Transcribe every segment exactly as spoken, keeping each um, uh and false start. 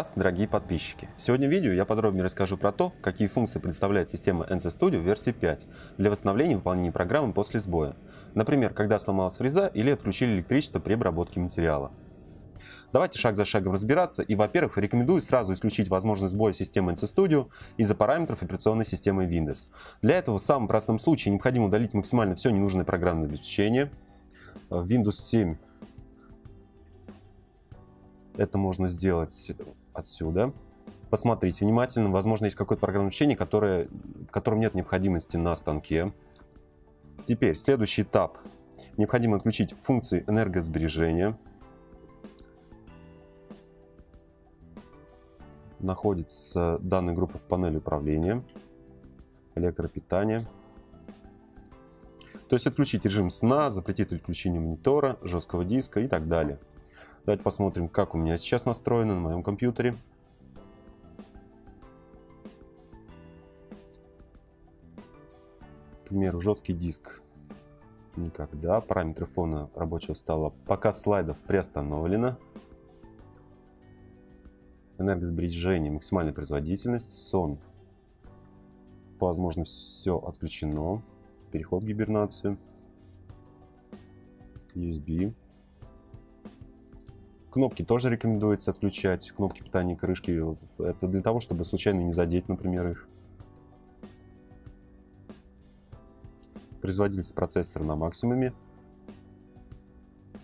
Здравствуйте, дорогие подписчики! Сегодня в видео я подробнее расскажу про то, какие функции представляет система эн си студио версии пять для восстановления и выполнения программы после сбоя, например, когда сломалась фреза или отключили электричество при обработке материала. Давайте шаг за шагом разбираться и, во-первых, рекомендую сразу исключить возможность сбоя системы эн си студио из-за параметров операционной системы Windows. Для этого в самом простом случае необходимо удалить максимально все ненужное программное обеспечение. В Windows семь это можно сделать отсюда. Посмотрите внимательно. Возможно, есть какое-то программное обеспечение, которое, в котором нет необходимости на станке. Теперь следующий этап. Необходимо отключить функции энергосбережения. Находится данная группа в панели управления. Электропитание. То есть отключить режим сна, запретить отключение монитора, жесткого диска и так далее. Давайте посмотрим, как у меня сейчас настроено на моем компьютере. К примеру, жесткий диск никогда. Параметры фона рабочего стола пока слайдов приостановлено. Энергосбережение, максимальная производительность, сон. По возможности все отключено. Переход в гибернацию. ю эс би. Кнопки тоже рекомендуется отключать, кнопки питания и крышки. Это для того, чтобы случайно не задеть, например, их. Производительность процессора на максимуме.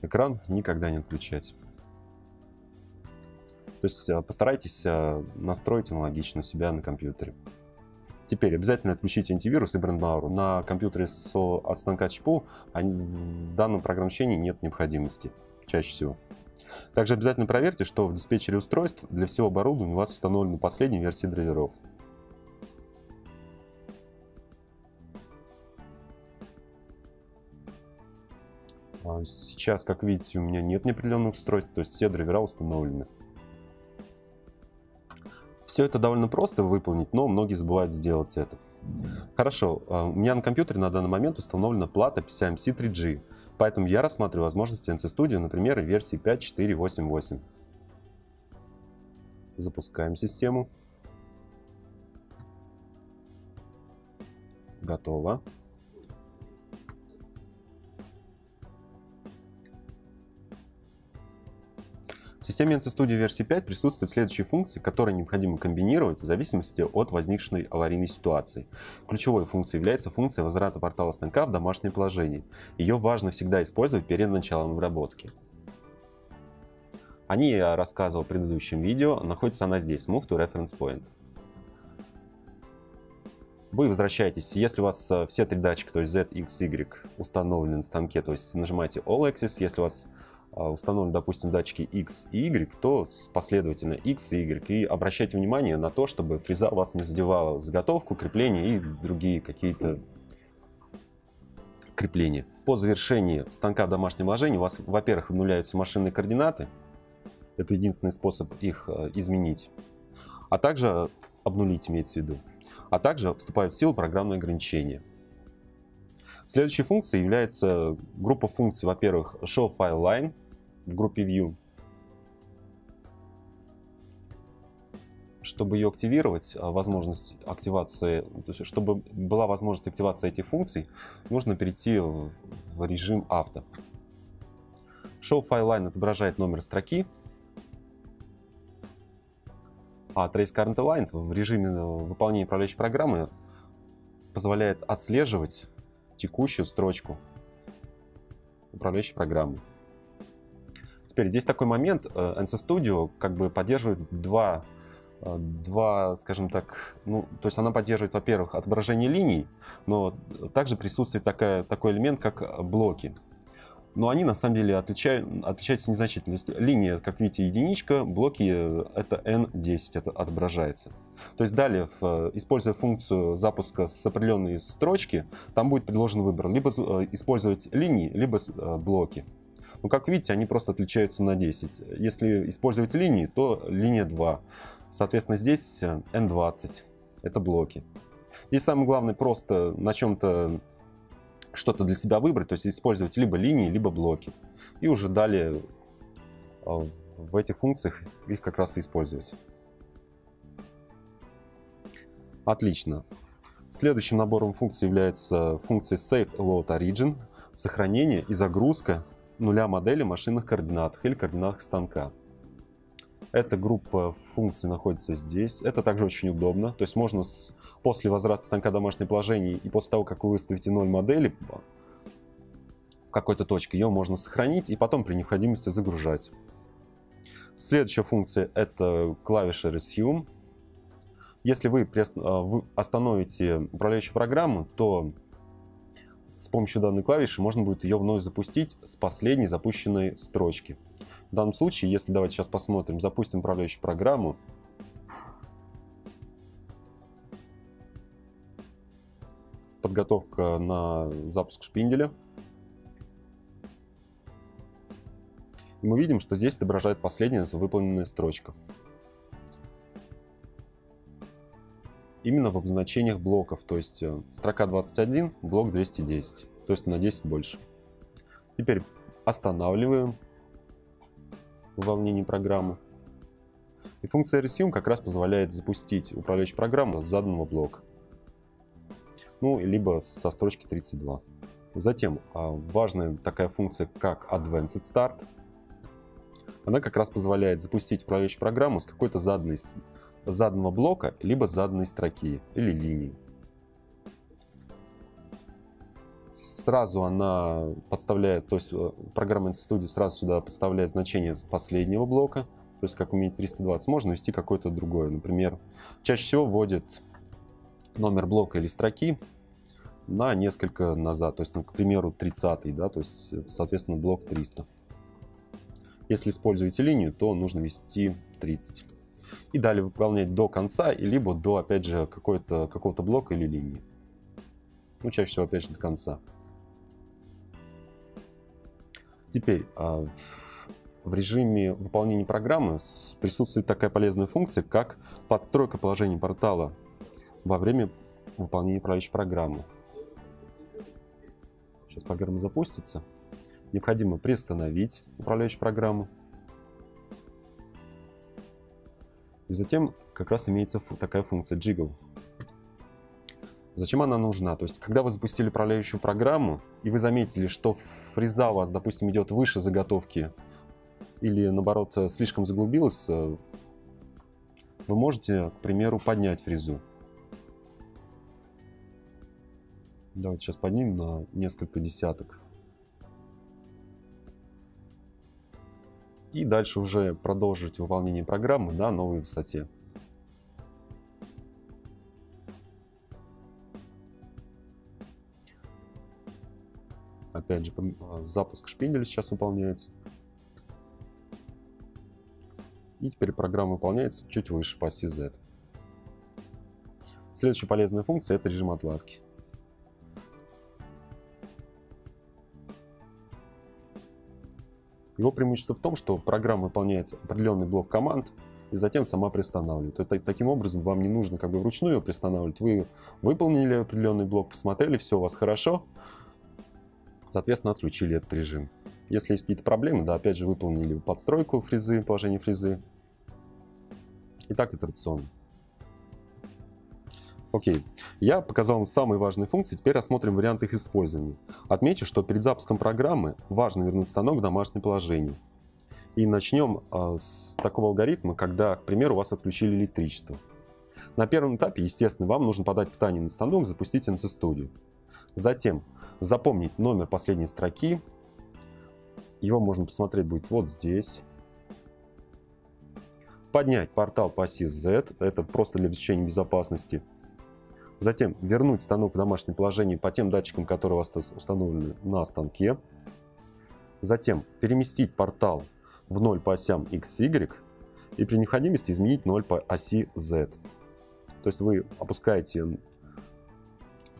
Экран никогда не отключать. То есть постарайтесь настроить аналогично себя на компьютере. Теперь обязательно отключите антивирус и брендмауру. На компьютере с, от станка ЧПУ в данном программном обеспечении нет необходимости чаще всего. Также обязательно проверьте, что в диспетчере устройств для всего оборудования у вас установлены последние версии драйверов. Сейчас, как видите, у меня нет неопределенных устройств, то есть все драйвера установлены. Все это довольно просто выполнить, но многие забывают сделать это. Хорошо, у меня на компьютере на данный момент установлена плата пи си ай эм си три джи. Поэтому я рассматриваю возможности эн си студио, например, в версии пять точка четыре точка восемь точка восемь. Запускаем систему. Готово. В системе эн си студио версии пять присутствуют следующие функции, которые необходимо комбинировать в зависимости от возникшей аварийной ситуации. Ключевой функцией является функция возврата портала станка в домашнее положение. Ее важно всегда использовать перед началом обработки. О ней я рассказывал в предыдущем видео, находится она здесь, Move to Reference Point. Вы возвращаетесь, если у вас все три датчика, то есть Z, X, Y, установлены на станке, то есть нажимаете All Access. Если у вас установлены, допустим, датчики X и Y, то последовательно X и Y. И обращайте внимание на то, чтобы фреза вас не задевала заготовку, крепление и другие какие-то крепления. По завершении станка в домашнем положении у вас, во-первых, обнуляются машинные координаты. Это единственный способ их изменить. А также обнулить, имеется в виду. А также вступает в силу программное ограничение. Следующей функцией является группа функций, во-первых, Show File Line в группе View. Чтобы ее активировать, возможность активации, то есть чтобы была возможность активации этих функций, нужно перейти в режим авто. Show File Line отображает номер строки, а Trace Current Line в режиме выполнения управляющей программы позволяет отслеживать текущую строчку управляющей программы. Теперь здесь такой момент. эн си студио как бы поддерживает два, два, скажем так, ну, то есть она поддерживает, во-первых, отображение линий, но также присутствует такая, такой элемент, как блоки. Но они на самом деле отличают, отличаются незначительно. То есть линия, как видите, единичка, блоки это эн десять, это отображается. То есть далее, используя функцию запуска с определенной строчки, там будет предложен выбор, либо использовать линии, либо блоки. Но как видите, они просто отличаются на десять. Если использовать линии, то линия два. Соответственно, здесь эн двадцать, это блоки. И самое главное, просто на чем-то что-то для себя выбрать, то есть использовать либо линии, либо блоки. И уже далее в этих функциях их как раз и использовать. Отлично. Следующим набором функций является функция Save a Load Origin, сохранение и загрузка нуля модели в машинных координатах или координатах станка. Эта группа функций находится здесь. Это также очень удобно. То есть можно с, после возврата станка в домашнее положение и после того, как вы выставите ноль модели в какой-то точке, ее можно сохранить и потом при необходимости загружать. Следующая функция – это клавиша Resume. Если вы остановите управляющую программу, то с помощью данной клавиши можно будет ее вновь запустить с последней запущенной строчки. В данном случае, если давайте сейчас посмотрим, запустим управляющую программу. Подготовка на запуск шпинделя. И мы видим, что здесь отображает последняя выполненная строчка. Именно в обозначениях блоков, то есть строка двадцать один, блок двести десять, то есть на десять больше. Теперь останавливаем выполнение программы. И функция Resume как раз позволяет запустить управляющую программу с заданного блока. Ну, либо со строчки тридцать два. Затем важная такая функция, как Advanced Start. Она как раз позволяет запустить управляющую программу с какой-то заданной заданного блока, либо заданной строки или линии. Сразу она подставляет, то есть программа эн си Studio сразу сюда подставляет значение последнего блока, то есть как у меня триста двадцать, можно ввести какое-то другое. Например, чаще всего вводит номер блока или строки на несколько назад, то есть, ну, к примеру, тридцатый, да, то есть, соответственно, блок триста. Если используете линию, то нужно ввести тридцать. И далее выполнять до конца, либо до, опять же, какого-то блока или линии. Ну, чаще всего, опять же, до конца. Теперь в режиме выполнения программы присутствует такая полезная функция, как подстройка положения портала во время выполнения управляющей программы. Сейчас программа запустится. Необходимо приостановить управляющую программу. И затем как раз имеется такая функция Jiggle. Зачем она нужна? То есть, когда вы запустили управляющую программу, и вы заметили, что фреза у вас, допустим, идет выше заготовки, или, наоборот, слишком заглубилась, вы можете, к примеру, поднять фрезу. Давайте сейчас поднимем на несколько десяток. И дальше уже продолжить выполнение программы на новой высоте. Опять же, запуск шпинделя сейчас выполняется. И теперь программа выполняется чуть выше по оси Z. Следующая полезная функция – это режим отладки. Его преимущество в том, что программа выполняет определенный блок команд и затем сама приостанавливает. Это, таким образом, вам не нужно как бы вручную ее приостанавливать. Вы выполнили определенный блок, посмотрели, все у вас хорошо, соответственно, отключили этот режим. Если есть какие-то проблемы, да, опять же, выполнили подстройку фрезы, положение фрезы. И так итерационно. Окей, я показал вам самые важные функции, теперь рассмотрим варианты их использования. Отмечу, что перед запуском программы важно вернуть станок в домашнее положение. И начнем э, с такого алгоритма, когда, к примеру, у вас отключили электричество. На первом этапе, естественно, вам нужно подать питание на станок, запустить эн си Studio. Затем запомнить номер последней строки. Его можно посмотреть будет вот здесь. Поднять портал по оси Z, это просто для обеспечения безопасности. Затем вернуть станок в домашнее положение по тем датчикам, которые у вас установлены на станке. Затем переместить портал в ноль по осям X, Y и при необходимости изменить ноль по оси Z. То есть вы опускаете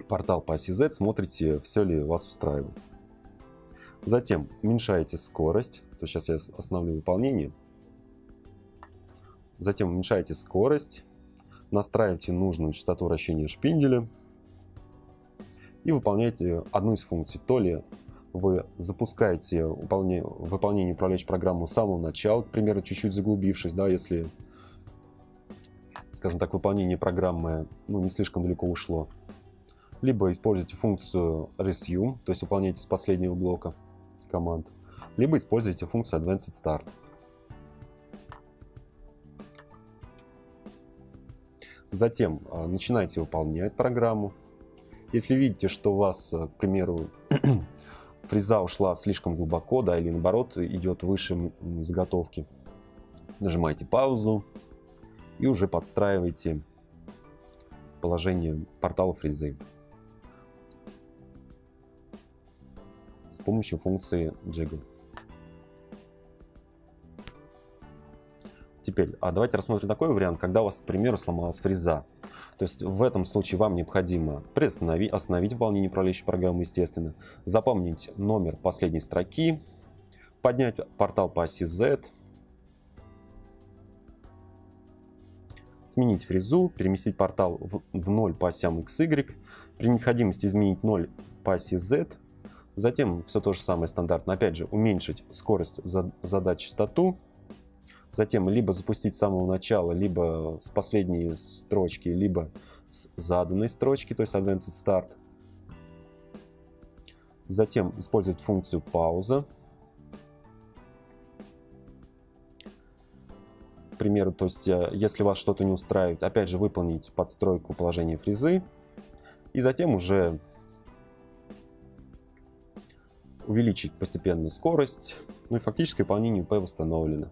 портал по оси Z, смотрите, все ли вас устраивает. Затем уменьшаете скорость. То сейчас я остановлю выполнение. Затем уменьшаете скорость. Настраивайте нужную частоту вращения шпинделя и выполняйте одну из функций, то ли вы запускаете выполнение, выполнение управляющей программы с самого начала, к примеру, чуть-чуть заглубившись, да, если, скажем так, выполнение программы ну, не слишком далеко ушло. Либо используйте функцию Resume, то есть выполняйте с последнего блока команд. Либо используйте функцию Advanced Start. Затем начинайте выполнять программу. Если видите, что у вас, к примеру, фреза ушла слишком глубоко, да, или наоборот идет выше заготовки, нажимайте паузу и уже подстраивайте положение портала фрезы с помощью функции Jiggle. Теперь, а давайте рассмотрим такой вариант, когда у вас, к примеру, сломалась фреза. То есть в этом случае вам необходимо приостановить, остановить выполнение управляющей программы, естественно, запомнить номер последней строки, поднять портал по оси Z, сменить фрезу, переместить портал в, в ноль по осям икс игрек, при необходимости изменить ноль по оси Z, затем все то же самое стандартно, опять же, уменьшить скорость задач частоту, затем либо запустить с самого начала, либо с последней строчки, либо с заданной строчки, то есть Advanced Start. Затем использовать функцию пауза. К примеру, то есть если вас что-то не устраивает, опять же выполнить подстройку положения фрезы. И затем уже увеличить постепенно скорость. Ну и фактически выполнение УП восстановлено.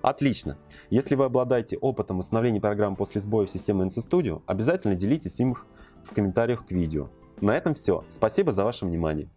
Отлично! Если вы обладаете опытом восстановления программ после сбоев системы эн си студио, обязательно делитесь им в комментариях к видео. На этом все. Спасибо за ваше внимание.